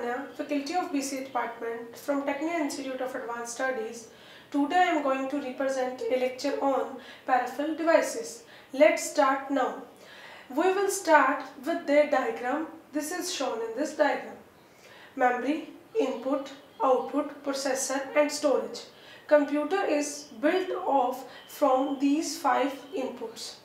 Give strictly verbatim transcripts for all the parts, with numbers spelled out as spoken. Tecnia, Faculty of B C A Department from Technia Institute of Advanced Studies. Today I am going to represent a lecture on peripheral devices. Let's start now. We will start with their diagram. This is shown in this diagram. Memory, input, output, processor and storage. Computer is built off from these five inputs.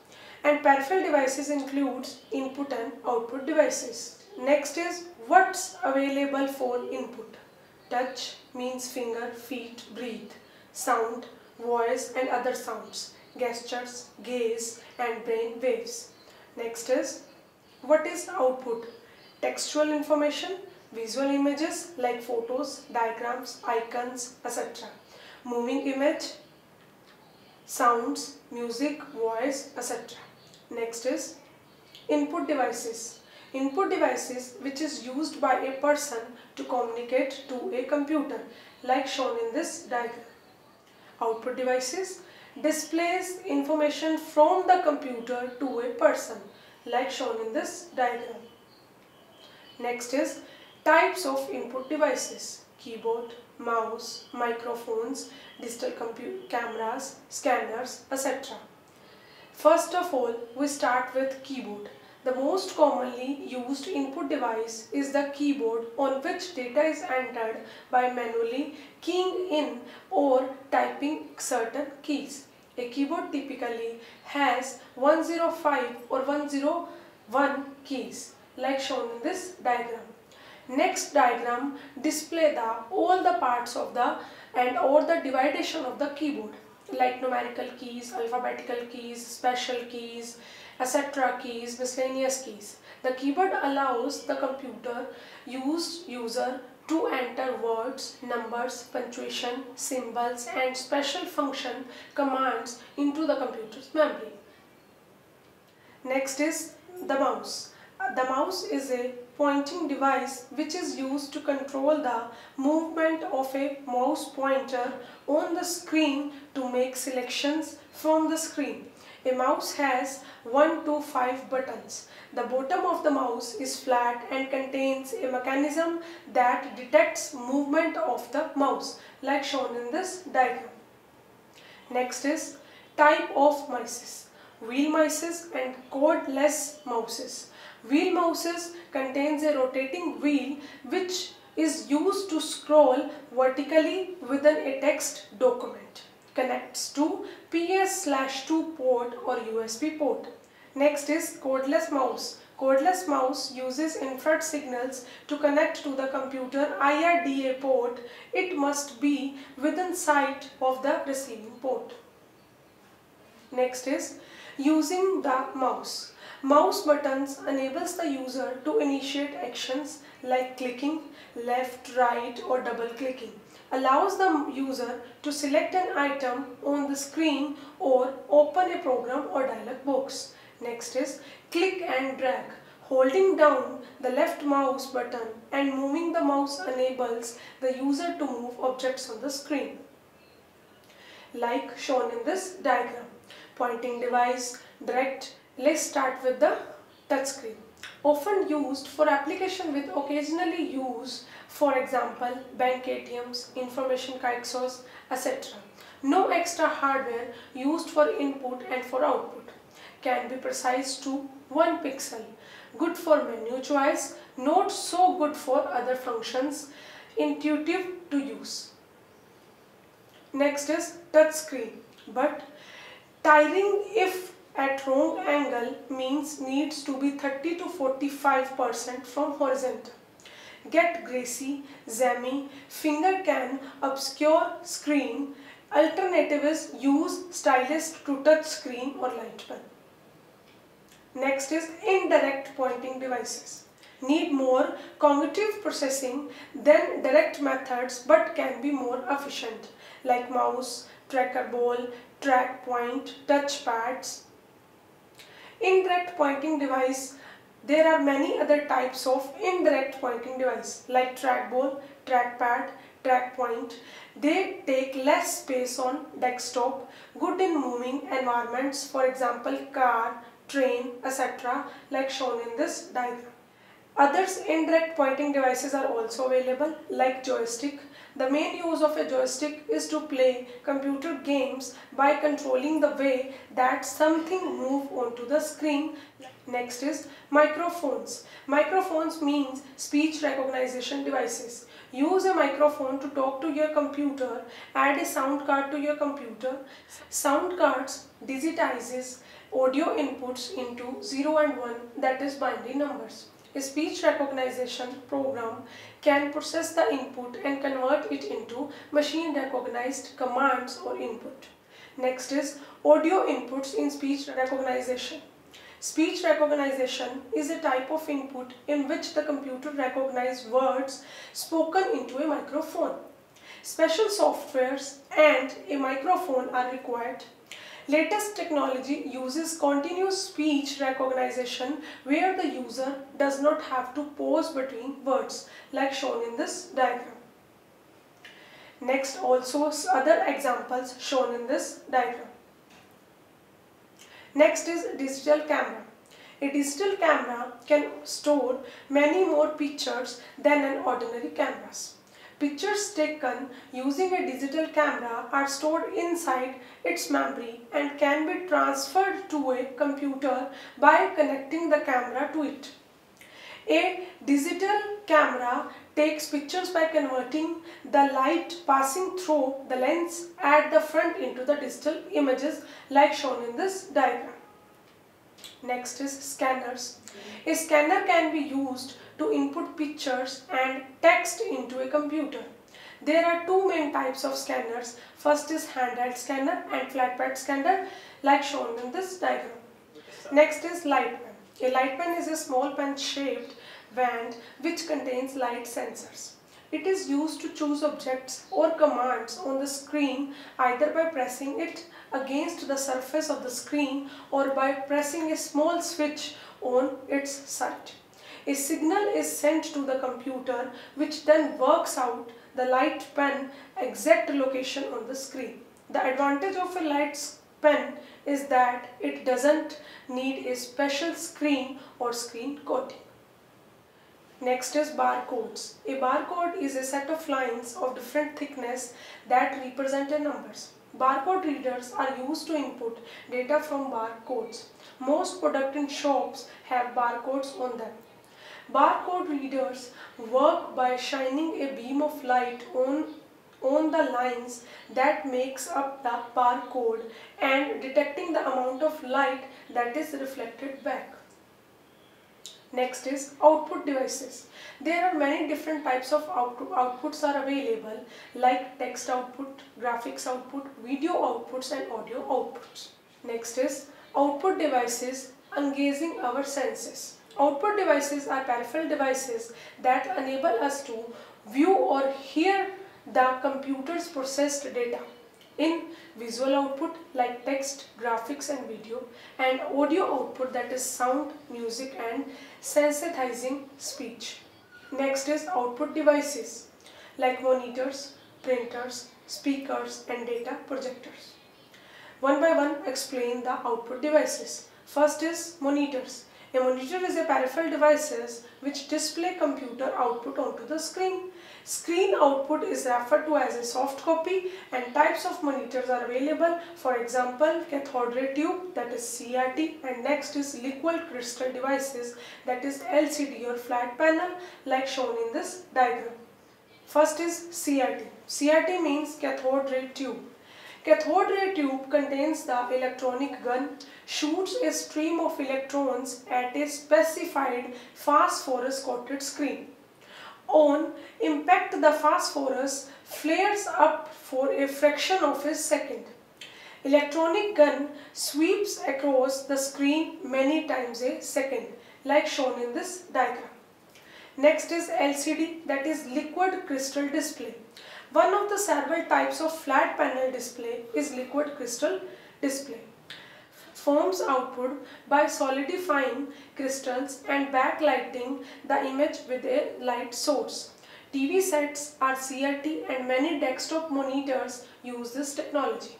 And peripheral devices includes input and output devices. Next is what's available for input. Touch means finger, feet, breathe. Sound, voice and other sounds. Gestures, gaze and brain waves. Next is what is output? Textual information, visual images like photos, diagrams, icons, et cetera. Moving image, sounds, music, voice, et cetera. Next is input devices. Input devices which is used by a person to communicate to a computer like shown in this diagram. Output devices displays information from the computer to a person like shown in this diagram. Next is types of input devices, keyboard, mouse, microphones, digital computer, cameras, scanners, et cetera. First of all, we start with keyboard. The most commonly used input device is the keyboard on which data is entered by manually keying in or typing certain keys. A keyboard typically has one oh five or one oh one keys like shown in this diagram. Next diagram display the all the parts of the and or the dividation of the keyboard like numerical keys, alphabetical keys, special keys, et cetera keys, miscellaneous keys. The keyboard allows the computer use user to enter words, numbers, punctuation, symbols and special function commands into the computer's memory. Next is the mouse. The mouse is a pointing device which is used to control the movement of a mouse pointer on the screen to make selections from the screen. A mouse has one to five buttons. The bottom of the mouse is flat and contains a mechanism that detects movement of the mouse like shown in this diagram. Next is type of mice, wheel mice and cordless mice. Wheel mouses contains a rotating wheel which is used to scroll vertically within a text document. Connects to P S two port or U S B port. Next is cordless mouse. Cordless mouse uses infrared signals to connect to the computer I R D A port. It must be within sight of the receiving port. Next is using the mouse. Mouse buttons enables the user to initiate actions like clicking, left, right or double clicking. Allows the user to select an item on the screen or open a program or dialog box. Next is click and drag. Holding down the left mouse button and moving the mouse enables the user to move objects on the screen. Like shown in this diagram. Pointing device, direct. Let's start with the touchscreen. Often used for application with occasionally use, for example, bank A T Ms, information kiosks, et cetera. No extra hardware used for input and for output. Can be precise to one pixel. Good for menu choice, not so good for other functions. Intuitive to use. Next is touchscreen, but tiring if at wrong angle means needs to be thirty to forty-five percent from horizontal. Get greasy, jammy, finger can obscure screen. Alternative is use stylus to touch screen or light pen. Next is indirect pointing devices. Need more cognitive processing than direct methods but can be more efficient like mouse, tracker ball, track point, touch pads. Indirect pointing device. There are many other types of indirect pointing device like trackball, trackpad, track point. They take less space on desktop, good in moving environments, for example car, train, et cetera like shown in this diagram. Other indirect pointing devices are also available, like joystick. The main use of a joystick is to play computer games by controlling the way that something moves onto the screen. Next is microphones. Microphones means speech recognition devices. Use a microphone to talk to your computer, add a sound card to your computer. Sound cards digitizes audio inputs into zero and one, that is binary numbers. A speech recognition program can process the input and convert it into machine recognized commands or input. Next is audio inputs in speech recognition. Speech recognition is a type of input in which the computer recognizes words spoken into a microphone. Special softwares and a microphone are required. Latest technology uses continuous speech recognition where the user does not have to pause between words, like shown in this diagram. Next, also other examples shown in this diagram. Next is digital camera. A digital camera can store many more pictures than an ordinary camera. Pictures taken using a digital camera are stored inside its memory and can be transferred to a computer by connecting the camera to it. A digital camera takes pictures by converting the light passing through the lens at the front into the digital images, like shown in this diagram. Next is scanners. A scanner can be used to input pictures and text into a computer. There are two main types of scanners. First is handheld scanner and flatbed scanner, like shown in this diagram. Next is light pen. A light pen is a small pen-shaped band which contains light sensors. It is used to choose objects or commands on the screen either by pressing it against the surface of the screen or by pressing a small switch on its side. A signal is sent to the computer, which then works out the light pen's exact location on the screen. The advantage of a light pen is that it doesn't need a special screen or screen coating. Next is barcodes. A barcode is a set of lines of different thickness that represent a numbers. Barcode readers are used to input data from barcodes. Most product in shops have barcodes on them. Barcode readers work by shining a beam of light on, on the lines that makes up the barcode and detecting the amount of light that is reflected back. Next is output devices. There are many different types of output, outputs are available, like text output, graphics output, video outputs and audio outputs. Next is output devices engaging our senses. Output devices are peripheral devices that enable us to view or hear the computer's processed data in visual output like text, graphics and video, and audio output that is sound, music and sensitizing speech. Next is output devices like monitors, printers, speakers and data projectors. One by one explain the output devices. First is monitors. A monitor is a peripheral device which display computer output onto the screen. Screen output is referred to as a soft copy, and types of monitors are available. For example, cathode ray tube, that is C R T, and next is liquid crystal devices, that is L C D or flat panel, like shown in this diagram. First is C R T. C R T means cathode ray tube. Cathode ray tube contains the electronic gun, shoots a stream of electrons at a specified phosphorus coated screen. On impact, the phosphorus flares up for a fraction of a second. Electronic gun sweeps across the screen many times a second, like shown in this diagram. Next is L C D, that is liquid crystal display. One of the several types of flat panel display is liquid crystal display. Forms output by solidifying crystals and backlighting the image with a light source. T V sets are C R T and many desktop monitors use this technology.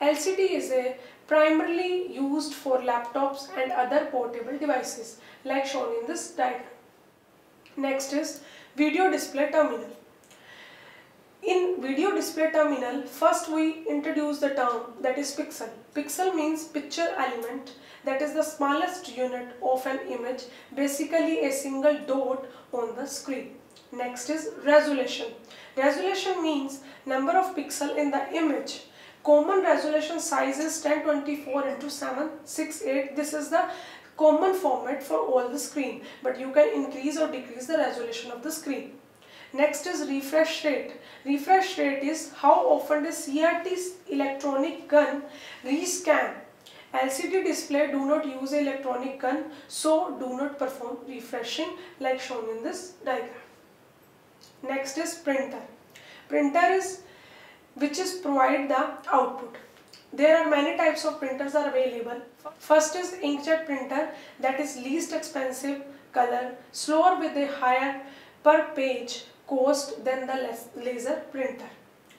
L C D is a primarily used for laptops and other portable devices, like shown in this diagram. Next is video display terminal. In video display terminal, first we introduce the term that is pixel. Pixel means picture element, that is the smallest unit of an image, basically a single dot on the screen. Next is resolution. Resolution means number of pixels in the image. Common resolution size is ten twenty-four into seven sixty-eight. This is the common format for all the screen, but you can increase or decrease the resolution of the screen. Next is refresh rate. Refresh rate is how often the C R T's electronic gun rescan. L C D display do not use electronic gun, so do not perform refreshing like shown in this diagram. Next is printer. Printer is which is provide the output. There are many types of printers are available. First is inkjet printer, that is least expensive color, slower with a higher per page cost than the laser printer.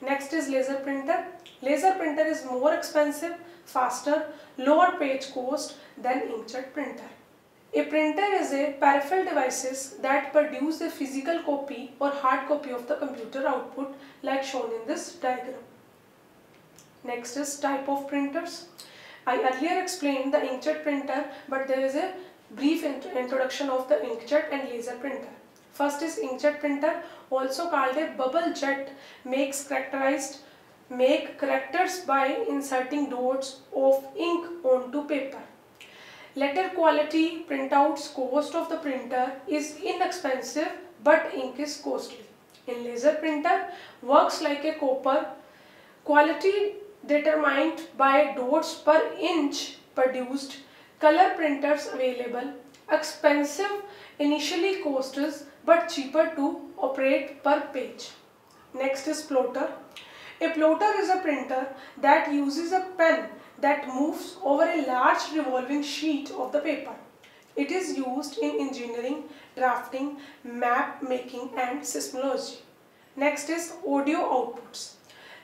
Next is laser printer. Laser printer is more expensive, faster, lower page cost than inkjet printer. A printer is a peripheral devices that produce a physical copy or hard copy of the computer output like shown in this diagram. Next is type of printers. I earlier explained the inkjet printer, but there is a brief introduction of the inkjet and laser printer. First is inkjet printer, also called a bubble jet, makes characterized make characters by inserting dots of ink onto paper. Letter quality printouts. Cost of the printer is inexpensive, but ink is costly. In laser printer, works like a copper. Quality determined by dots per inch produced. Color printers available. Expensive initially costs, but cheaper to operate per page. Next is plotter. A plotter is a printer that uses a pen that moves over a large revolving sheet of the paper. It is used in engineering, drafting, map making and seismology. Next is audio outputs,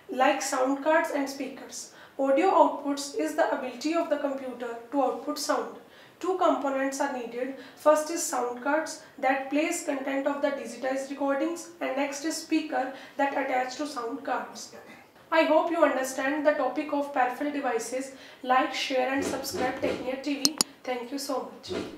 like sound cards and speakers. Audio outputs is the ability of the computer to output sound. Two components are needed. First is sound cards that plays content of the digitized recordings, and next is speaker that attach to sound cards. I hope you understand the topic of peripheral devices. Like, share and subscribe Technia T V. Thank you so much.